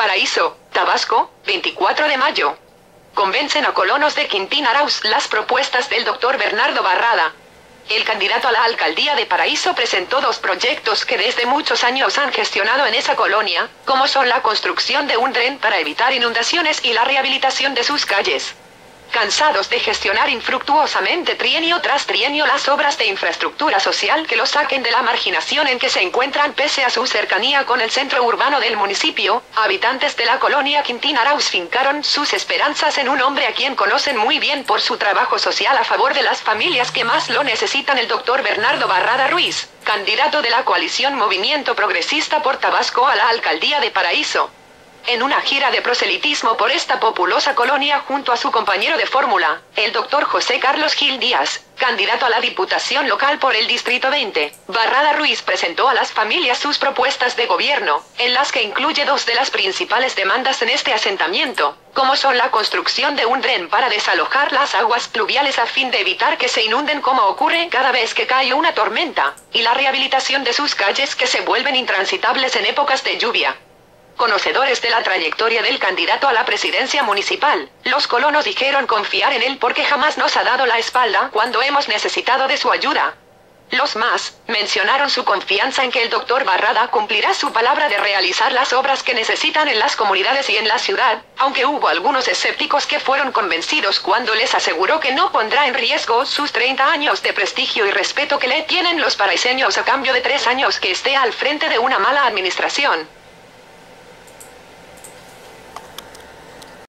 Paraíso, Tabasco, 24 de mayo. Convencen a colonos de Quintín Arauz las propuestas del doctor Bernardo Barrada. El candidato a la alcaldía de Paraíso presentó dos proyectos que desde muchos años han gestionado en esa colonia, como son la construcción de un dren para evitar inundaciones y la rehabilitación de sus calles. Cansados de gestionar infructuosamente trienio tras trienio las obras de infraestructura social que los saquen de la marginación en que se encuentran pese a su cercanía con el centro urbano del municipio, habitantes de la colonia Quintín Arauz fincaron sus esperanzas en un hombre a quien conocen muy bien por su trabajo social a favor de las familias que más lo necesitan, el doctor Bernardo Barrada Ruiz, candidato de la coalición Movimiento Progresista por Tabasco a la alcaldía de Paraíso. En una gira de proselitismo por esta populosa colonia junto a su compañero de fórmula, el doctor José Carlos Gil Díaz, candidato a la Diputación Local por el Distrito 20, Barrada Ruiz presentó a las familias sus propuestas de gobierno, en las que incluye dos de las principales demandas en este asentamiento, como son la construcción de un dren para desalojar las aguas pluviales a fin de evitar que se inunden como ocurre cada vez que cae una tormenta, y la rehabilitación de sus calles que se vuelven intransitables en épocas de lluvia. Conocedores de la trayectoria del candidato a la presidencia municipal, los colonos dijeron confiar en él porque jamás nos ha dado la espalda cuando hemos necesitado de su ayuda. Los más mencionaron su confianza en que el doctor Barrada cumplirá su palabra de realizar las obras que necesitan en las comunidades y en la ciudad, aunque hubo algunos escépticos que fueron convencidos cuando les aseguró que no pondrá en riesgo sus 30 años de prestigio y respeto que le tienen los paraiseños a cambio de 3 años que esté al frente de una mala administración.